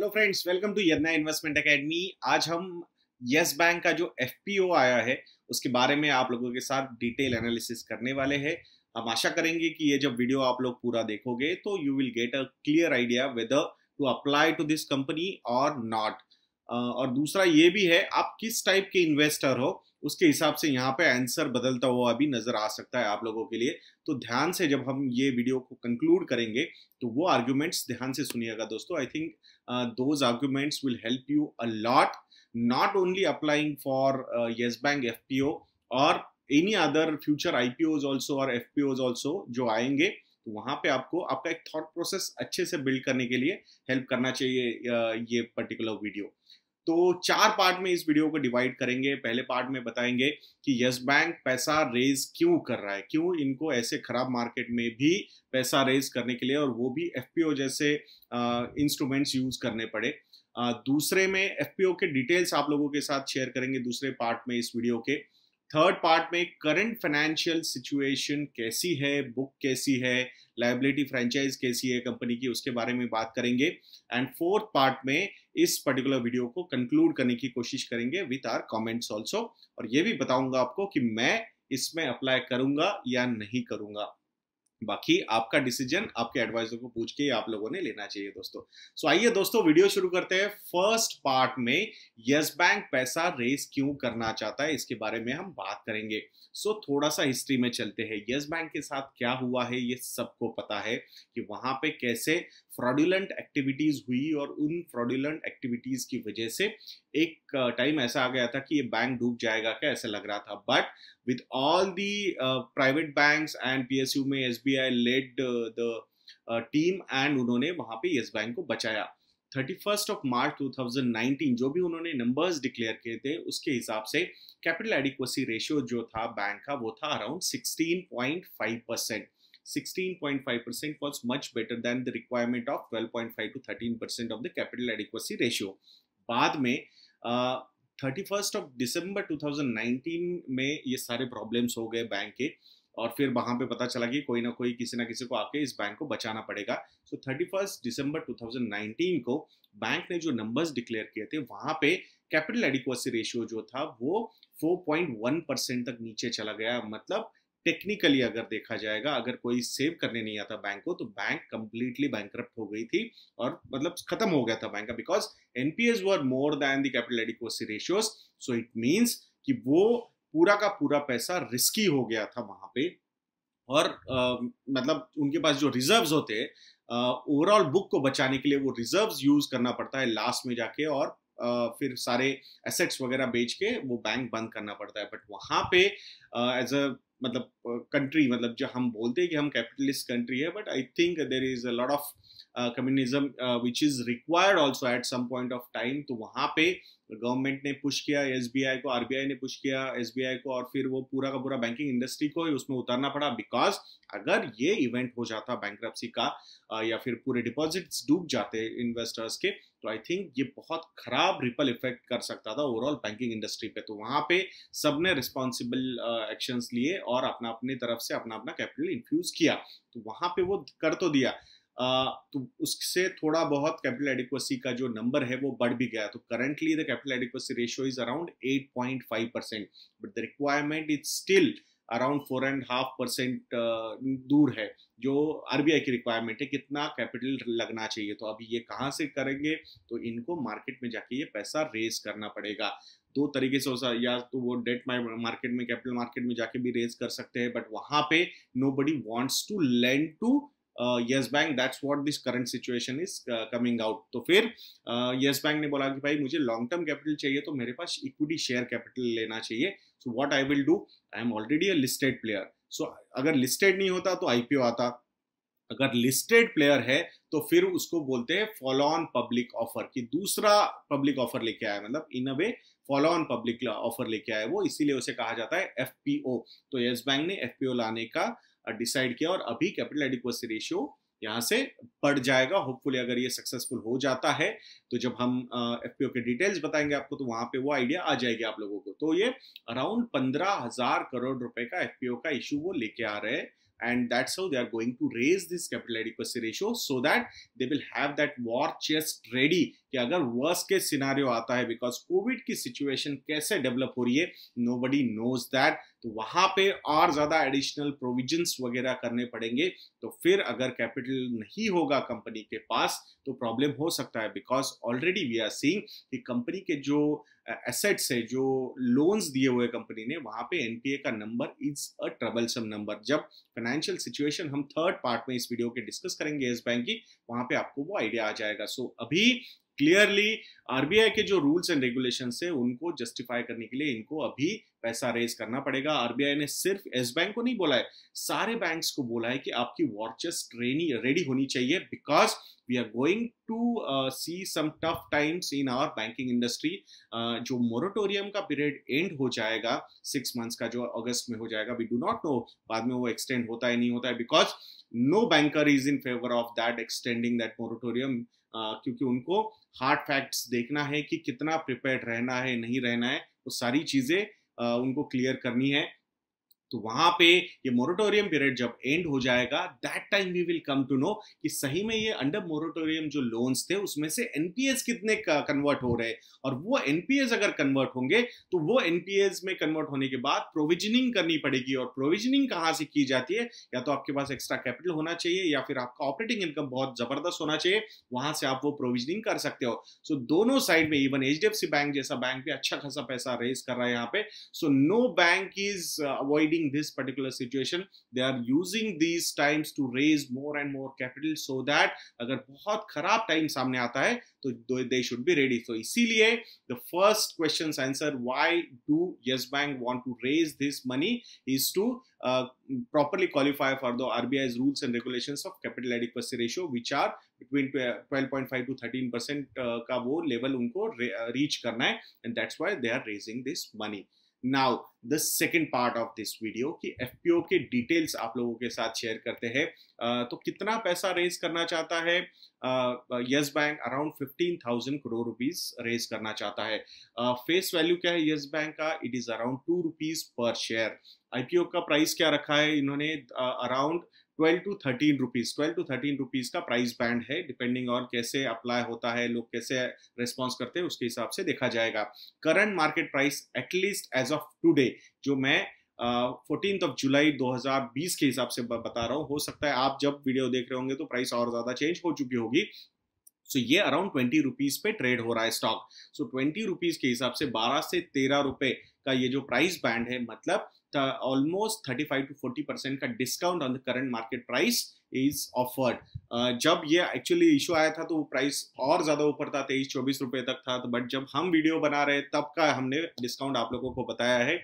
Hello friends, welcome to Yadnya investment academy. आज हम yes Bank का जो एफपीओ आया है उसके बारे में आप लोगों के साथ डिटेल एनालिसिस करने वाले हैं। हम आशा करेंगे कि ये जब वीडियो आप लोग पूरा देखोगे तो you will get a clear idea whether to apply to this company और नॉट। और दूसरा ये भी है, आप किस टाइप के इन्वेस्टर हो उसके हिसाब से यहाँ पे आंसर बदलता हुआ भी नजर आ सकता है आप लोगों के लिए। तो ध्यान से जब हम ये वीडियो को कंक्लूड करेंगे तो वो आर्ग्यूमेंट्स ध्यान से सुनिएगा दोस्तों। I think those arguments will help you a lot, not only applying for yes bank FPO और any other future IPOs also और एफपीओज ऑल्सो जो आएंगे। तो वहाँ पे आपको आपका एक थॉट प्रोसेस अच्छे से बिल्ड करने के लिए हेल्प करना चाहिए ये पर्टिकुलर वीडियो। तो चार पार्ट में इस वीडियो को डिवाइड करेंगे। पहले पार्ट में बताएंगे कि यस बैंक पैसा रेज क्यों कर रहा है, क्यों इनको ऐसे खराब मार्केट में भी पैसा रेज करने के लिए, और वो भी एफपीओ जैसे इंस्ट्रूमेंट्स यूज करने पड़े। दूसरे में एफपीओ के डिटेल्स आप लोगों के साथ शेयर करेंगे दूसरे पार्ट में इस वीडियो के। थर्ड पार्ट में करंट फाइनेंशियल सिचुएशन कैसी है, बुक कैसी है, लायबिलिटी फ्रेंचाइज कैसी है कंपनी की, उसके बारे में बात करेंगे। एंड फोर्थ पार्ट में इस पर्टिकुलर वीडियो को कंक्लूड करने की कोशिश करेंगे विथ आर कमेंट्स ऑल्सो, और ये भी बताऊंगा आपको कि मैं इसमें अप्लाई करूंगा या नहीं करूंगा। बाकी आपका डिसीजन आपके एडवाइजर को पूछ के आप लोगों ने लेना चाहिए दोस्तों। सो आइए दोस्तों, वीडियो शुरू करते हैं। फर्स्ट पार्ट में यस बैंक पैसा रेज क्यों करना चाहता है इसके बारे में हम बात करेंगे। सो थोड़ा सा हिस्ट्री में चलते हैं। यस बैंक के साथ क्या हुआ है ये सबको पता है कि वहां पे कैसे फ्रॉडुलेंट एक्टिविटीज हुई, और उन फ्रॉडुलेंट एक्टिविटीज की वजह से एक टाइम ऐसा आ गया था कि ये बैंक डूब जाएगा क्या, ऐसा लग रहा था। But with all the private banks and PSU में SBI led the team and उन्होंने वहाँ पे यस बैंक को बचाया। 31 मार्च 2019 जो भी उन्होंने नंबर्स डिक्लेयर किए थे उसके हिसाब से कैपिटल एडिक्वेसी रेशियो जो था बैंक का वो था around 16.5%। 16.5% was much better than the requirement of 12.5 to 13% of the capital adequacy ratio। बाद में 31 दिसंबर 2019 में ये सारे प्रॉब्लम्स हो गए बैंक के, और फिर वहाँ पे पता चला कि कोई ना कोई किसी ना किसी को आके इस बैंक को बचाना पड़ेगा। सो 31 दिसंबर 2019 को बैंक ने जो नंबर्स डिक्लेयर किए थे वहाँ पे कैपिटल एडिक्वेसी रेशियो जो था वो 4.1% तक नीचे चला गया। मतलब टेक्निकली अगर देखा जाएगा, अगर कोई सेव करने नहीं आता बैंक को तो बैंक कंप्लीटली बैंकरप्ट हो गई थी, और मतलब खत्म हो गया था बैंक का, because NPAs were more than the capital adequacy ratios. So it means कि वो पूरा का पूरा पैसा रिस्की हो गया था वहां पे, और मतलब उनके पास जो रिजर्व्स होते ओवरऑल बुक को बचाने के लिए वो रिजर्व्स यूज करना पड़ता है लास्ट में जाके, और फिर सारे एसेट्स वगैरह बेच के वो बैंक बंद करना पड़ता है। बट वहाँ पे एज अ मतलब कंट्री, मतलब जो हम बोलते हैं कि हम कैपिटलिस्ट कंट्री है, but I think there is a lot of communism which is required also at some point of time. तो वहाँ पे गवर्नमेंट ने पुश किया एसबीआई को, आरबीआई ने पुश किया एसबीआई को, और फिर वो पूरा का पूरा बैंकिंग इंडस्ट्री को ही उसमें उतारना पड़ा, बिकॉज अगर ये इवेंट हो जाता बैंक्रप्सी का या फिर पूरे डिपॉजिट्स डूब जाते इन्वेस्टर्स के तो आई थिंक ये बहुत खराब रिपल इफेक्ट कर सकता था ओवरऑल बैंकिंग इंडस्ट्री पे। तो वहाँ पे सबने रिस्पॉन्सिबल एक्शंस लिए और अपना अपनी तरफ से अपना अपना कैपिटल इन्फ्यूज किया। तो वहाँ पे वो कर तो दिया, तो उससे थोड़ा बहुत कैपिटल एडिक्वेसी का जो नंबर है वो बढ़ भी गया। तो currently the capital adequacy ratio is around 8.5%, but the requirement is still around 4.5% दूर है जो आरबीआई की रिक्वायरमेंट है कितना कैपिटल लगना चाहिए। तो अभी ये कहाँ से करेंगे, तो इनको मार्केट में जाके ये पैसा रेज करना पड़ेगा। दो तरीके से हो, या तो वो डेट मार्केट में, कैपिटल मार्केट में जाके भी रेज कर सकते हैं, बट वहाँ पे nobody wants to lend to Yes Bank, that's what this current situation is coming out. तो फिर यस बैंक ने बोला कि भाई मुझे लॉन्ग टर्म कैपिटल चाहिए तो मेरे पास इक्विटी शेयर कैपिटल लेना चाहिए। So what I will do, I am already a listed player. सो अगर लिस्टेड नहीं होता तो आईपीओ आता, अगर लिस्टेड प्लेयर है तो फिर उसको बोलते हैं फॉलो ऑन पब्लिक ऑफर, कि दूसरा पब्लिक ऑफर लेके आया, मतलब in a way follow on public offer लेके आया वो, इसीलिए उसे कहा जाता है एफपीओ। तो यस बैंक ने एफपीओ लाने का डिसाइड किया, और अभी कैपिटल एडिक्वेसी रेशियो यहाँ से बढ़ जाएगा होपफुली अगर ये सक्सेसफुल हो जाता है। तो जब हम एफपीओ के डिटेल्स बताएंगे आपको तो वहाँ पे वो आइडिया आ जाएगी आप लोगों को। तो ये अराउंड 15,000 करोड़ रुपए का एफपीओ का इशू वो लेके आ रहे हैं and that's how they are going to raise this capital adequacy ratio, so that they will have that war chest ready कि अगर worst case scenario आता है, because COVID की situation कैसे develop हो रही है nobody knows that, तो वहाँ पे और ज़्यादा additional provisions वगैरह करने पड़ेंगे, तो फिर अगर capital नहीं होगा कंपनी के पास तो problem हो सकता है, because already we are seeing कि कंपनी के जो assets है, जो loans दिए हुए कंपनी ने, वहाँ पे NPA का number is a troublesome number। जब फाइनेंशियल सिचुएशन हम थर्ड पार्ट में इस वीडियो के डिस्कस करेंगे यस बैंक की, वहां पे आपको वो आइडिया आ जाएगा। सो अभी क्लियरली आरबीआई के जो रूल्स एंड रेगुलेशंस है उनको जस्टिफाई करने के लिए इनको अभी पैसा रेज करना पड़ेगा। आरबीआई ने सिर्फ एस बैंक को नहीं बोला है, सारे बैंक्स को बोला है कि आपकी वॉर चेस्ट रेडी होनी चाहिए, because we are going to see some tough times in our banking industry. जो मोरेटोरियम का पीरियड एंड हो जाएगा 6 मंथ्स का, जो अगस्त में हो जाएगा, वी डू नॉट नो बाद में वो एक्सटेंड होता है नहीं होता है, because no banker is in favour of that extending that moratorium, क्योंकि उनको हार्ड फैक्ट्स देखना है कि कितना प्रिपेयर्ड रहना है नहीं रहना है, वो सारी चीजें उनको क्लियर करनी है। तो वहां पे ये मोरेटोरियम पीरियड जब एंड हो जाएगा, that time we will come to know कि सही में ये अंडर मोरेटोरियम जो लोन्स थे उसमें से एनपीएस कितने कन्वर्ट हो रहे, और वो एनपीएस अगर कन्वर्ट होंगे तो वो एनपीएस में कन्वर्ट होने के बाद प्रोविजनिंग करनी पड़ेगी, और प्रोविजनिंग कहाँ से की जाती है, या तो आपके पास एक्स्ट्रा कैपिटल होना चाहिए या फिर आपका ऑपरेटिंग इनकम बहुत जबरदस्त होना चाहिए, वहां से आप वो प्रोविजनिंग कर सकते हो। सो दोनों साइड में इवन एचडीएफसी बैंक जैसा बैंक भी अच्छा खासा पैसा रेज कर रहा है यहाँ पे। So no bank is avoiding this particular situation, they are using these times to raise more and more capital, so that अगर बहुत खराब टाइम सामने आता है तो they should be ready। So इसीलिए the first questions answer why do Yes Bank want to raise this money is to properly qualify for the RBI's rules and regulations of capital adequacy ratio, which are between 12.5 to 13% का वो level उनको reach करना है, and that's why they are raising this money। Now the second part of this video कि FPO के details आप लोगों के साथ शेयर करते हैं। तो कितना पैसा रेज करना चाहता है Yes Bank? Around 15,000 crore rupees raise करना चाहता है। फेस वैल्यू क्या है यस बैंक का? It is around 2 rupees per share. IPO का प्राइस क्या रखा है इन्होंने? अराउंड 12 to 13 रुपीज का प्राइस बैंड है, डिपेंडिंग ऑन कैसे अप्लाई होता है, लोग कैसे रिस्पॉन्स करते हैं उसके हिसाब से देखा जाएगा। Current market price at least as of today, जो मैं 14 जुलाई 2020 के हिसाब से बता रहा हूँ, हो सकता है आप जब वीडियो देख रहे होंगे तो प्राइस और ज्यादा चेंज हो चुकी होगी। सो ये अराउंड 20 रुपीज पे ट्रेड हो रहा है स्टॉक। सो 20 रुपीज के हिसाब से 12 से 13 रुपए का ये जो प्राइस बैंड है, मतलब ऑलमोस्ट 35 to 40% का discount on the current market price is offered. जब ये एक्चुअली इशू आया था तो वो प्राइस और ज्यादा ऊपर था, 23-24 रुपए तक था, तो बट जब हम वीडियो बना रहे तब का हमने डिस्काउंट आप लोगों को बताया है,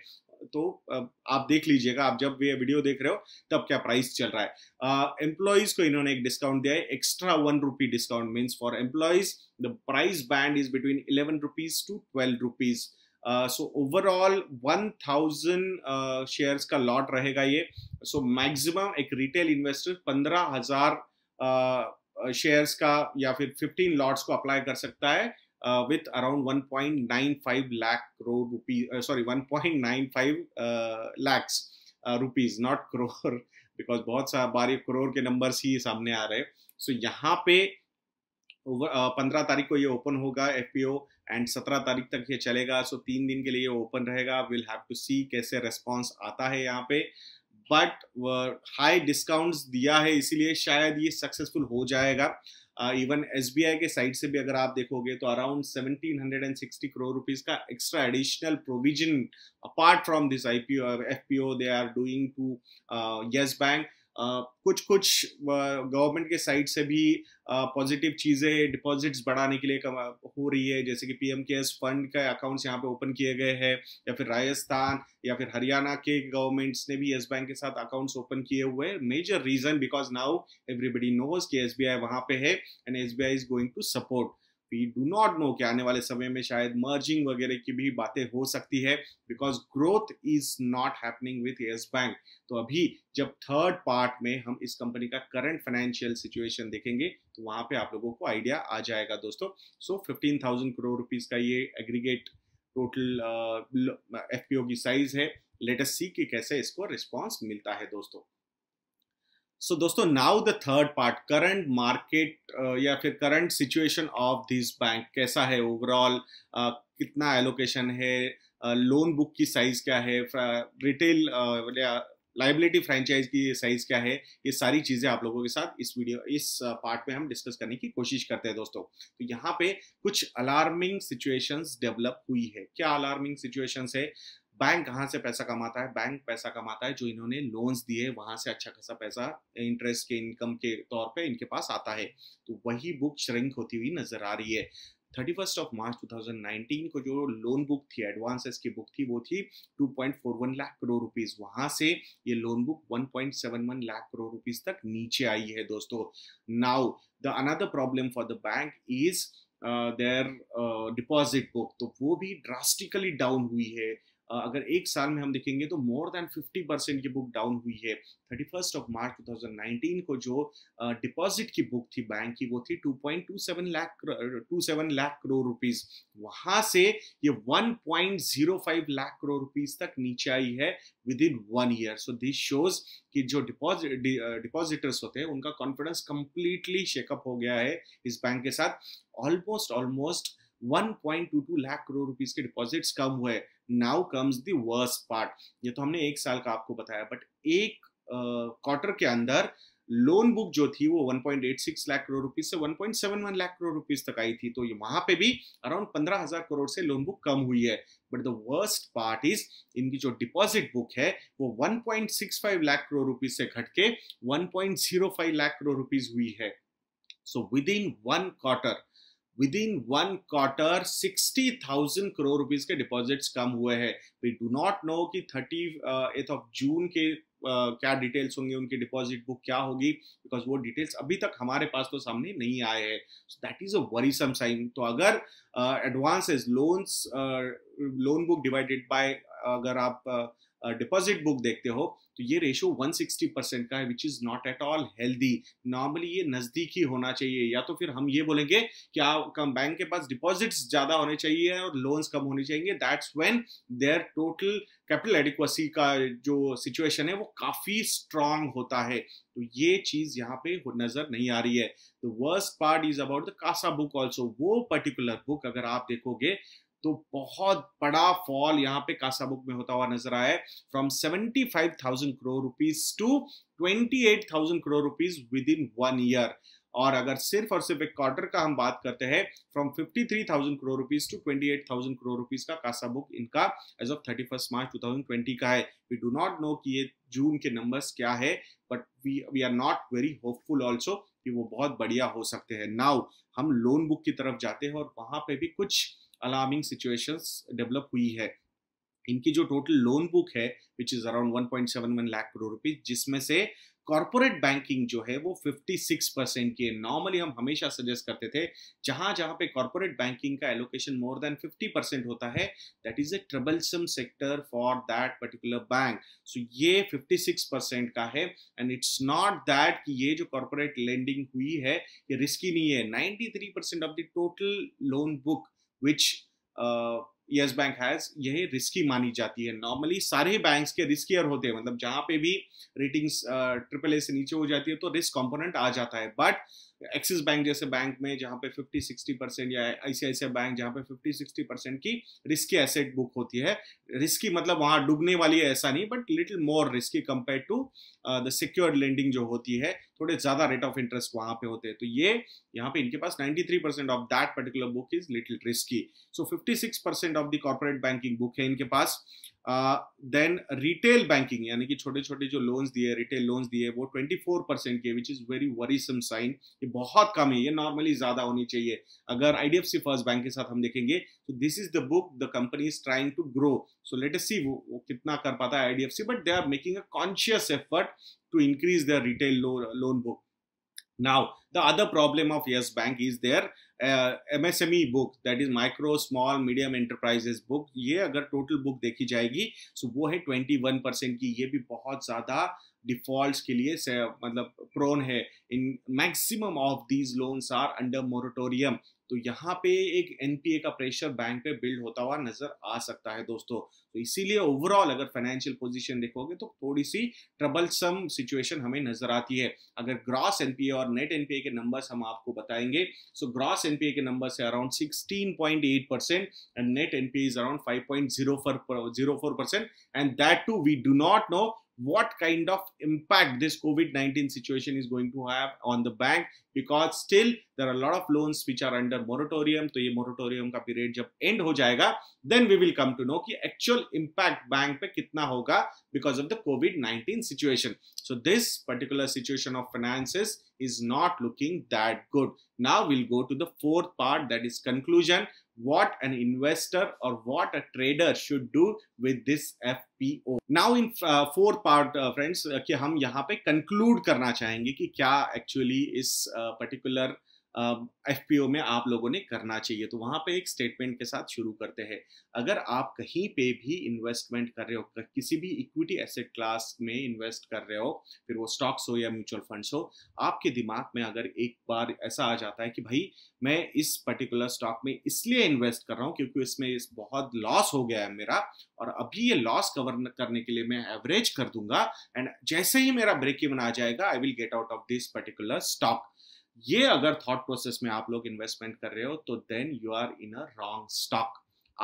तो आप देख लीजिएगा, आप जब ये वीडियो देख रहे हो तब क्या प्राइस चल रहा है। एम्प्लॉइज को इन्होंने एक डिस्काउंट दिया है, extra 1 rupee discount. Means for employees the price band is between 11 rupees to 12 rupees. So overall 1000 shares का लॉट रहेगा ये। सो मैक्सिमम एक रिटेल इन्वेस्टर 15000 शेयर्स का या फिर 15 लॉट्स को अप्लाई कर सकता है with around 1.95 lakh rupees rupees, not crore, because बहुत सारे करोड़ के नंबर्स ही सामने आ रहे हैं। सो यहाँ पे 15 तारीख को ये ओपन होगा एफपीओ, एंड 17 तारीख तक ये चलेगा। सो 3 दिन के लिए ये ओपन रहेगा। विल हैव टू सी कैसे रेस्पॉन्स आता है यहाँ पे, बट हाई डिस्काउंट्स दिया है इसीलिए शायद ये सक्सेसफुल हो जाएगा। इवन एसबीआई के साइड से भी अगर आप देखोगे तो अराउंड 1760 करोड़ रुपीस का extra additional provision apart from this IPO FPO they are doing to Yes Bank. कुछ गवर्नमेंट के साइड से भी पॉजिटिव चीज़ें डिपॉजिट्स बढ़ाने के लिए हो रही है, जैसे कि पीएम केयर्स फंड का अकाउंट्स यहाँ पे ओपन किए गए हैं, या फिर राजस्थान या फिर हरियाणा के गवर्नमेंट्स ने भी यस बैंक के साथ अकाउंट्स ओपन किए हुए। Major reason because now everybody knows कि एसबीआई वहाँ पे है and SBI is going to support. We do not know कि आने वाले समय में शायद मर्जिंग वगैरह की भी बातें हो सकती है, because growth is not happening with Yes Bank. तो अभी जब थर्ड पार्ट में हम इस कंपनी का करंट फाइनेंशियल सिचुएशन देखेंगे तो वहां पे आप लोगों को आइडिया आ जाएगा दोस्तों। सो 15,000 करोड़ रुपीज का ये एग्रीगेट टोटल एफपीओ की साइज है। लेट अस सी कि कैसे इसको रिस्पॉन्स मिलता है दोस्तों। So दोस्तों now the third part, current market या फिर current situation of this bank कैसा है overall, कितना allocation है, loan book की size क्या है, retail liability franchise की size क्या है, ये सारी चीज़ें आप लोगों के साथ इस पार्ट में हम डिस्कस करने की कोशिश करते हैं दोस्तों। तो यहाँ पे कुछ अलार्मिंग सिचुएशंस डेवलप हुई है। क्या अलार्मिंग सिचुएशंस है? बैंक कहाँ से पैसा कमाता है? बैंक पैसा कमाता है जो इन्होंने लोन्स दिए, वहाँ से अच्छा खासा पैसा इंटरेस्ट के इनकम के तौर पे इनके पास आता है। तो वही बुक श्रिंक होती हुई नजर आ रही है। 31 मार्च 2019 को जो लोन बुक थी, एडवांसेस की बुक थी, वो थी 2.41 लाख करोड़ रुपीस। वहां से ये loan book 1.71 lakh crore rupees तक नीचे आई है दोस्तों। Now the another problem for the bank is their deposit book, तो वो भी ड्रास्टिकली डाउन हुई है। अगर एक साल में हम देखेंगे तो मोर देन 50% की बुक डाउन हुई है। 31 मार्च 2019 को जो डिपॉजिट की बुक थी बैंक की, वो थी 2.27 लाख करोड़ रुपीस। वहां से ये 1.05 लाख करोड़ रुपीस तक नीचे आई है within 1 year. So this shows कि जो डिपॉजिटर्स होते हैं उनका कॉन्फिडेंस कंप्लीटली शेकअप हो गया है इस बैंक के साथ। ऑलमोस्ट 1.22 लाख करोड़ रुपीस के डिपॉजिट्स कम हुए। Now comes the worst part. ये तो हमने एक साल का आपको बताया, बट एक क्वार्टर के अंदर लोन बुक जो थी वो 1.86 लाख करोड़ रुपीस से 1.71 लाख करोड़ रुपीस तक आई थी। तो ये वहां पे भी अराउंड 15,000 करोड़ से लोन बुक कम हुई है। But the worst part is इनकी जो डिपॉजिट बुक है वो 1.65 लाख करोड़ रुपीस से घट के 1.05 लाख करोड़ रुपीस हुई है। So within one quarter 60,000 crore rupees के डिपॉजिट्स कम हुए हैं। वी डू नॉट नो कि 30 ऑफ जून के क्या डिटेल्स होंगे, उनकी डिपॉजिट बुक क्या होगी, बिकॉज वो डिटेल्स अभी तक हमारे पास तो सामने नहीं आए हैं। That is a worrisome sign. तो अगर advances loans loan book divided by अगर आप डिपॉजिट बुक देखते हो तो ये रेशियो 160% का है, which is not at all healthy. Normally ये नजदीकी होना चाहिए, या तो फिर हम ये बोलेंगे कि आपका बैंक के पास डिपॉजिट्स ज्यादा होने चाहिए और लोन्स कम होने चाहिए। That's when their total capital adequacy का जो सिचुएशन है वो काफी स्ट्रांग होता है। तो ये चीज यहाँ पे नजर नहीं आ रही है। The worst part is about the CASA book also. वो पर्टिकुलर बुक अगर आप देखोगे तो बहुत बड़ा फॉल यहाँ पे कासा बुक में होता हुआ नजर आया है, from 75,000 crore rupees to 28,000 crore rupees within 1 year. और अगर सिर्फ और सिर्फ एक क्वार्टर का हम बात करते हैं, from 53,000 crore rupees to 28,000 crore rupees का कासा बुक इनका एज ऑफ 31 मार्च 2020 का है। वी डू नॉट नो कि ये जून के नंबर्स क्या है, but we are not very hopeful also कि वो बहुत बढ़िया हो सकते हैं। नाउ हम लोन बुक की तरफ जाते हैं और वहां पे भी कुछ अलार्मिंग सिचुएशंस डेवलप हुई है। इनकी जो टोटल लोन बुक है which is around 1.71 lakh crore rupees, जिसमें से कॉर्पोरेट बैंकिंग जो है वो 56% की है। नॉर्मली हम हमेशा सजेस्ट करते थे जहां जहां पे कॉर्पोरेट बैंकिंग का एलोकेशन मोर देन 50% होता है, that is a troublesome sector for that particular bank. So ये 56% का है। एंड इट्स नॉट दैट कि ये जो कॉर्पोरेट लेंडिंग हुई है ये रिस्की नहीं है। 93% of the total loan book which Yes Bank has, यही रिस्की मानी जाती है। नॉर्मली सारे बैंक्स के रिस्कियर होते हैं, मतलब जहां पे भी रेटिंग्स AAA से नीचे हो जाती है तो रिस्क कंपोनेंट आ जाता है। बट एक्सिस बैंक जैसे बैंक में जहां पे 50-60% या ICICI बैंक जहां पे 50-60% की रिस्की एसेट बुक होती है, रिस्की मतलब वहां डूबने वाली है ऐसा नहीं, but little more risky compare to the secured lending जो होती है, थोड़े ज्यादा रेट ऑफ इंटरेस्ट वहां पे होते हैं। तो ये यहाँ पे इनके पास 93% of that particular book is little risky. So 56% of the corporate banking book है इनके पास। देन रिटेल बैंकिंग यानी कि छोटे छोटे जो लोन्स दिए, रिटेल लोन्स दिए, वो 24% के, which is very worrisome sign. ये बहुत कम है, ये नॉर्मली ज्यादा होनी चाहिए। अगर IDFC फर्स्ट बैंक के साथ हम देखेंगे तो this is the book the company is trying to grow. So let us see वो कितना कर पाता है IDFC, but they are making a conscious effort to increase their retail loan book. Now the other problem of Yes Bank is their MSME book, that is micro small medium enterprises book। ये अगर total book देखी जाएगी, so वो है 21% की। ये भी बहुत ज्यादा डिफॉल्ट्स के लिए मतलब प्रोन है, in maximum of these loans are under moratorium. तो यहाँ पे एक एनपीए का प्रेशर बैंक पे बिल्ड होता हुआ नजर आ सकता है दोस्तों। तो इसीलिए ओवरऑल अगर फाइनेंशियल पोजीशन देखोगे तो थोड़ी सी ट्रबलसम सिचुएशन हमें नजर आती है। अगर ग्रॉस एनपीए और नेट एनपीए के नंबर्स हम आपको बताएंगे, सो ग्रॉस एनपीए के नंबर्स है around 16.8% and net NPA is around 5.04%, and that too we do not know what kind of impact this COVID-19 situation is going to have on the bank, because still there are a lot of loans which are under moratorium. तो ये moratorium का period जब end हो जाएगा, then we will come to know कि actual impact bank पे कितना होगा because of the COVID-19 situation. So this particular situation of finances is not looking that good. Now we'll go to the fourth part, that is conclusion. What an investor or what a trader should do with this FPO. Now in fourth part friends कि हम यहाँ पे conclude करना चाहेंगे कि क्या actually इस particular FPO में आप लोगों ने करना चाहिए। तो वहाँ पे एक स्टेटमेंट के साथ शुरू करते हैं। अगर आप कहीं पे भी इन्वेस्टमेंट कर रहे हो, किसी भी इक्विटी एसेट क्लास में इन्वेस्ट कर रहे हो, फिर वो स्टॉक्स हो या म्यूचुअल फंड्स हो, आपके दिमाग में अगर एक बार ऐसा आ जाता है कि भाई मैं इस पर्टिकुलर स्टॉक में इसलिए इन्वेस्ट कर रहा हूँ क्योंकि इसमें बहुत लॉस हो गया है मेरा, और अभी ये लॉस कवर करने के लिए मैं एवरेज कर दूंगा, एंड जैसे ही मेरा ब्रेक इवन आ जाएगा I will get out of this particular stock, ये अगर थॉट प्रोसेस में आप लोग इन्वेस्टमेंट कर रहे हो तो then you are in a wrong stock.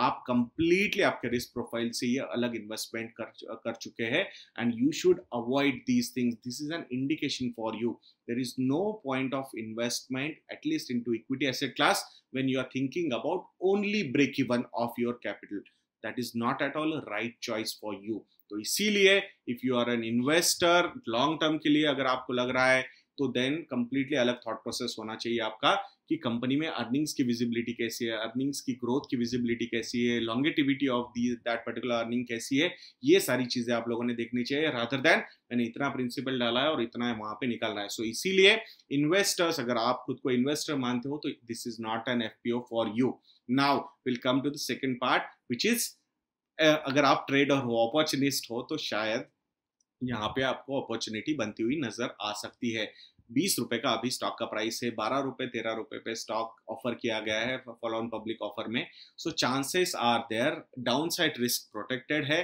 आप कंप्लीटली आपके रिस्क प्रोफाइल से ये अलग इन्वेस्टमेंट कर चुके हैं, and you should avoid these things. This is an indication for you, there is no point of investment at least into equity asset class when you are thinking about only break even of your capital. That is not at all a right choice for you. तो इसीलिए if you are an investor long term के लिए अगर आपको लग रहा है तो देन कंप्लीटली अलग थॉट प्रोसेस होना चाहिए आपका कि कंपनी में अर्निंग्स की विजिबिलिटी कैसी है, अर्निंग्स की ग्रोथ की विजिबिलिटी कैसी है, longevity of that particular earning कैसी है, ये सारी चीजें आप लोगों ने देखनी चाहिए रादर देन मैंने इतना प्रिंसिपल डाला है और इतना वहां पे निकल रहा है। सो इसीलिए इन्वेस्टर्स, अगर आप खुद को इन्वेस्टर मानते हो तो this is not an FPO for you. Now will come to the second part which is अगर आप ट्रेडर हो, अपॉर्चुनिस्ट हो, तो शायद यहाँ पे आपको अपॉर्चुनिटी बनती हुई नजर आ सकती है। 20 रुपए का अभी स्टॉक का प्राइस है, 12 रुपए 13 रुपए पे स्टॉक ऑफर किया गया है फॉलो ऑन पब्लिक ऑफर में। So chances are there, downside risk protected है,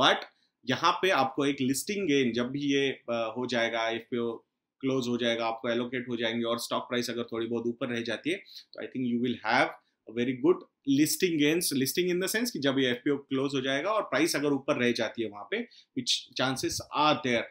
बट यहाँ पे आपको एक लिस्टिंग गेन जब भी ये हो जाएगा, एफपीओ क्लोज हो जाएगा, आपको एलोकेट हो जाएंगे और स्टॉक प्राइस अगर थोड़ी बहुत ऊपर रह जाती है तो I think you will have very good listing gains. Listing in the sense कि जब ये एफपीओ क्लोज हो जाएगा और प्राइस अगर ऊपर रह जाती है वहां पे, which chances are there,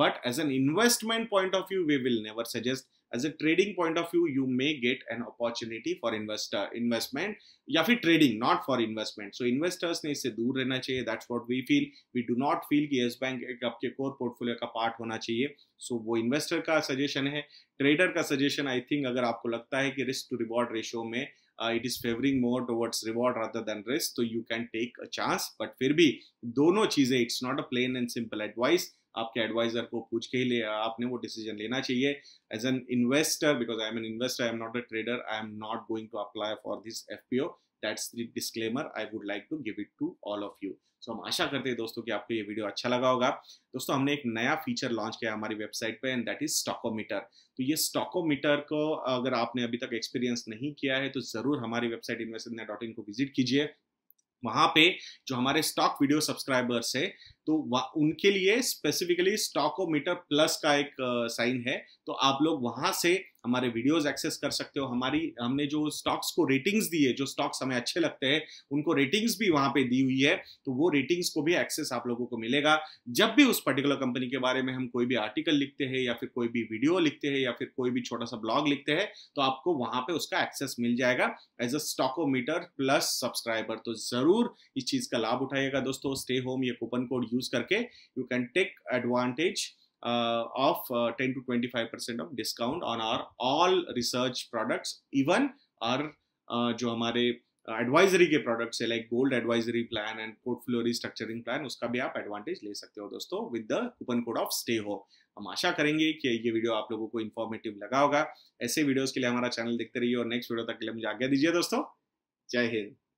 but as an investment point of view we will never suggest. As a trading point of view you may get an opportunity for investment या फिर trading, not for investment. So investors ने इससे दूर रहना चाहिए, that's what we feel. We do not feel कि Yes Bank एक आपके कोर पोर्टफोलियो का पार्ट होना चाहिए। सो वो इन्वेस्टर का सजेशन है। ट्रेडर का सजेशन आई थिंक अगर आपको लगता है कि रिस्क टू रिवॉर्ड रेशियो में it is favoring more towards reward rather than risk, so you can take a chance, but फिर भी दोनों चीजें, it's not a plain and simple advice. आपके एडवाइजर को पूछ के ही आपने वो डिसीजन लेना चाहिए। As an investor, because I am an investor, I am not a trader, I am not going to apply for this FPO. That's the disclaimer I would like to give it to all of you. So हम आशा करते हैं दोस्तों कि आपको ये video अच्छा लगा होगा। दोस्तों हमने एक नया फीचर लॉन्च किया हमारी वेबसाइट पे, एंड दैट इज स्टॉकोमीटर। तो ये स्टॉकोमीटर को अगर आपने अभी तक एक्सपीरियंस नहीं किया है तो जरूर हमारी वेबसाइट investYadnya.in को विजिट कीजिए। वहां पे जो हमारे स्टॉक वीडियो सब्सक्राइबर्स है तो उनके लिए स्पेसिफिकली स्टॉकोमीटर प्लस का एक साइन है, तो आप लोग वहां से हमारे वीडियोस एक्सेस कर सकते हो। हमने जो स्टॉक्स को रेटिंग्स दी है, जो स्टॉक्स हमें अच्छे लगते हैं उनको रेटिंग्स भी वहां पे दी हुई है, तो वो रेटिंग्स को भी एक्सेस आप लोगों को मिलेगा। जब भी उस पर्टिकुलर कंपनी के बारे में हम कोई भी आर्टिकल लिखते हैं या फिर कोई भी वीडियो लिखते हैं या फिर कोई भी छोटा सा ब्लॉग लिखते हैं तो आपको वहां पे उसका एक्सेस मिल जाएगा as a Stockometer plus subscriber. तो जरूर इस चीज का लाभ उठाइएगा दोस्तों। स्टे होम ये कूपन कोड यूज करके you can take advantage of 10 to 25% of discount on our all research products, even our जो हमारे एडवाइजरी के प्रोडक्ट्स है like gold advisory plan and portfolio restructuring plan, उसका भी आप एडवांटेज ले सकते हो दोस्तों with the coupon code of stay home. हम आशा करेंगे कि ये वीडियो आप लोगों को इन्फॉर्मेटिव लगा होगा। ऐसे वीडियोस के लिए हमारा चैनल देखते रहिए और नेक्स्ट वीडियो तक के लिए मुझे आज्ञा दीजिए दोस्तों। जय हिंद।